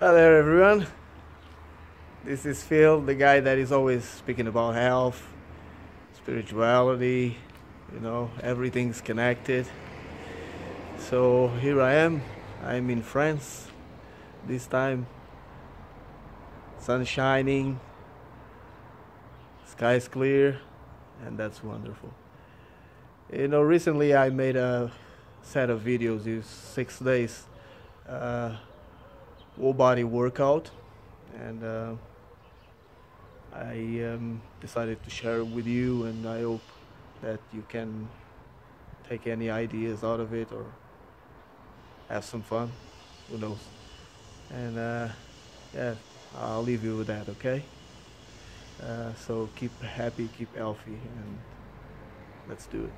Hi there everyone, this is Phil, the guy that is always speaking about health, spirituality, you know, everything's connected. So here I am, I'm in France, this time, sun shining, sky's clear, and that's wonderful. You know, recently I made a set of videos, it's 6 days. Whole body workout, and I decided to share it with you, and I hope that you can take any ideas out of it or have some fun, who knows. And yeah, I'll leave you with that, okay? So keep happy, keep healthy, and let's do it.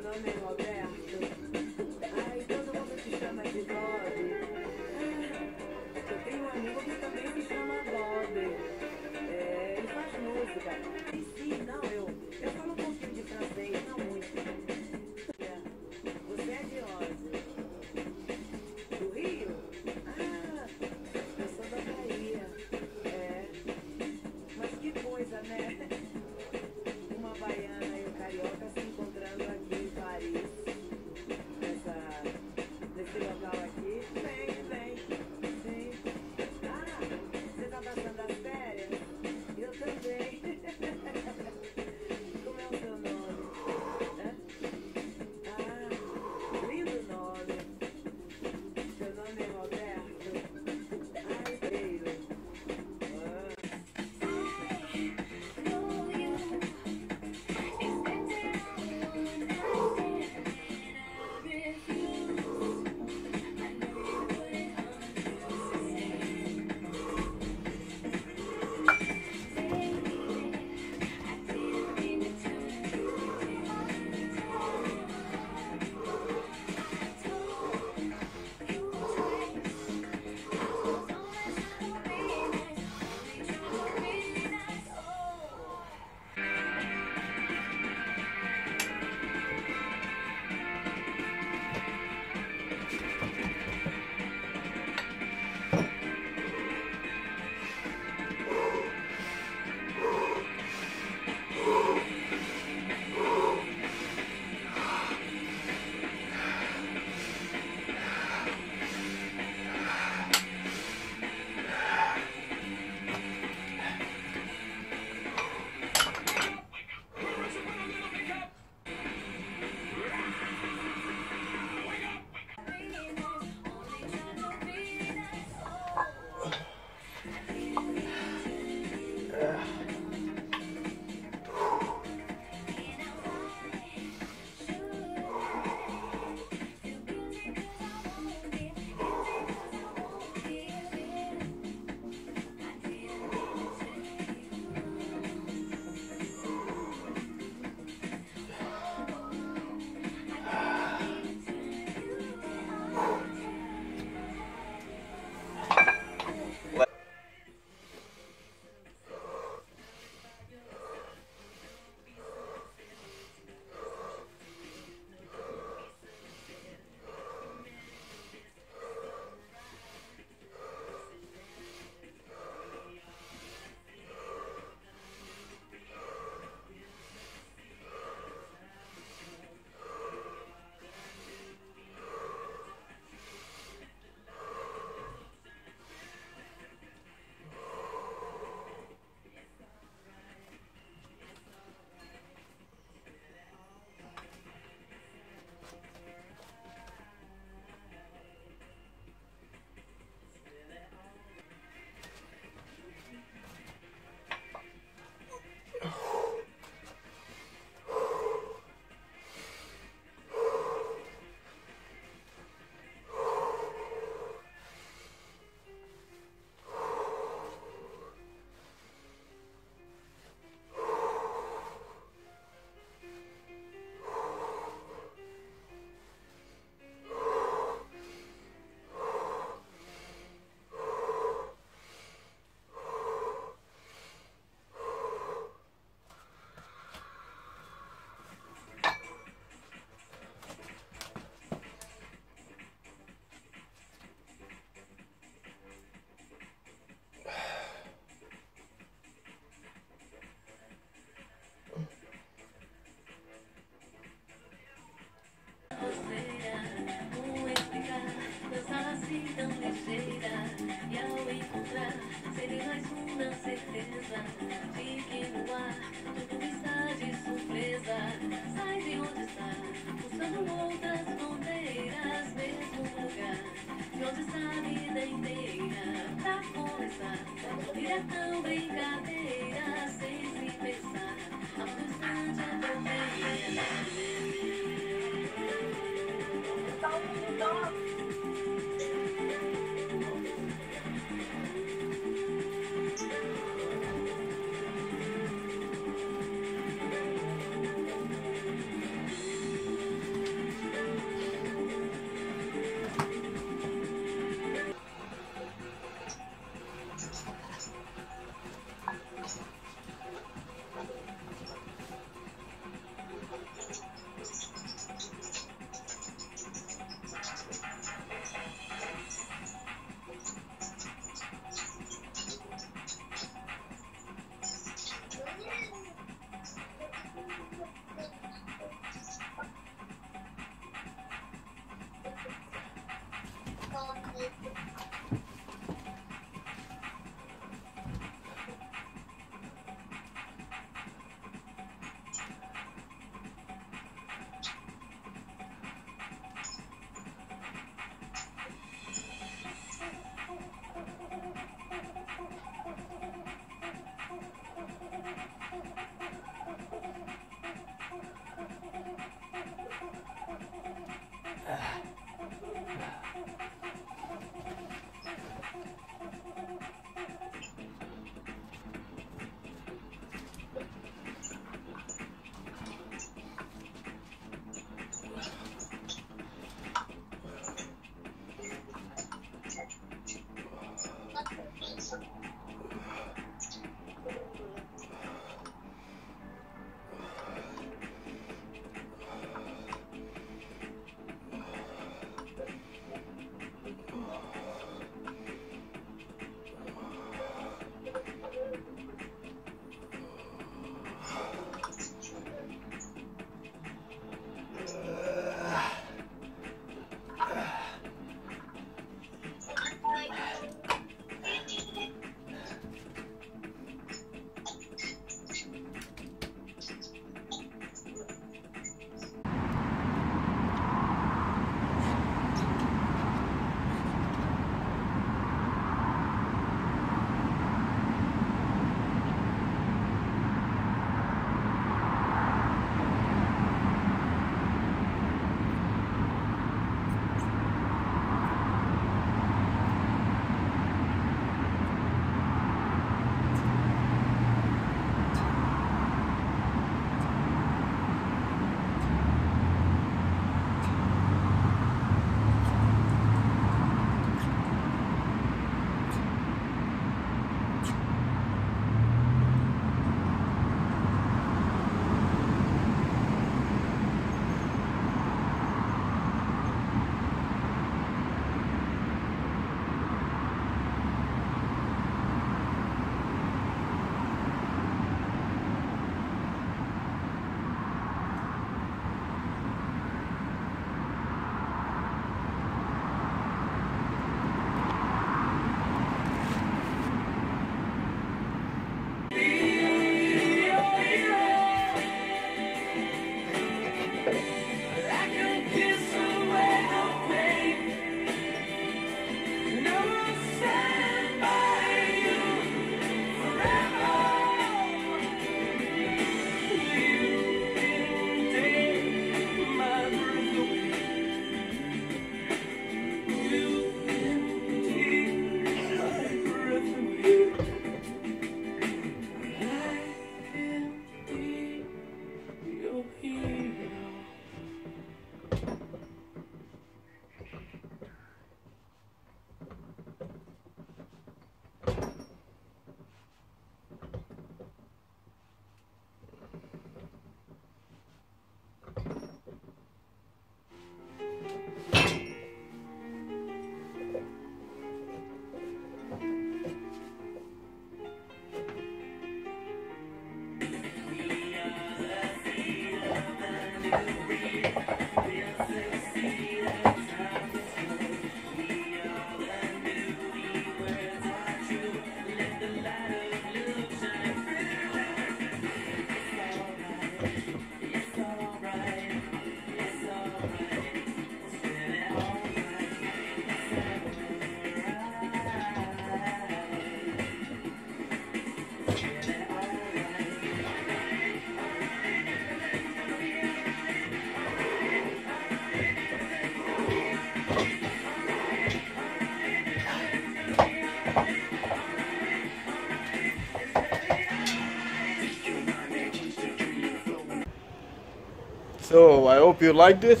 So I hope you liked it,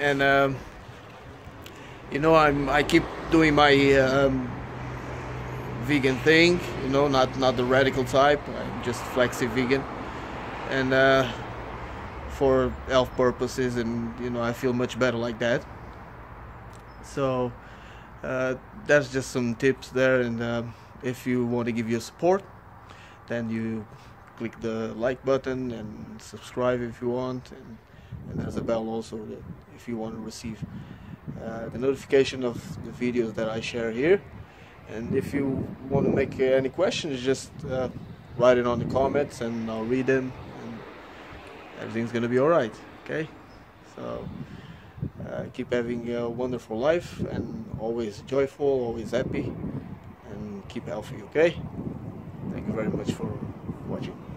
and you know, I keep doing my vegan thing, you know, not the radical type, I'm just flexi vegan, and for health purposes, and you know, I feel much better like that. So that's just some tips there, and if you want to give your support, then you click the like button and subscribe if you want, and there's a bell also that if you want to receive the notification of the videos that I share here. And if you want to make any questions, just write it on the comments and I'll read them, and everything's gonna be alright. Okay, so keep having a wonderful life, and always joyful, always happy, and keep healthy. Okay, thank you very much for watching.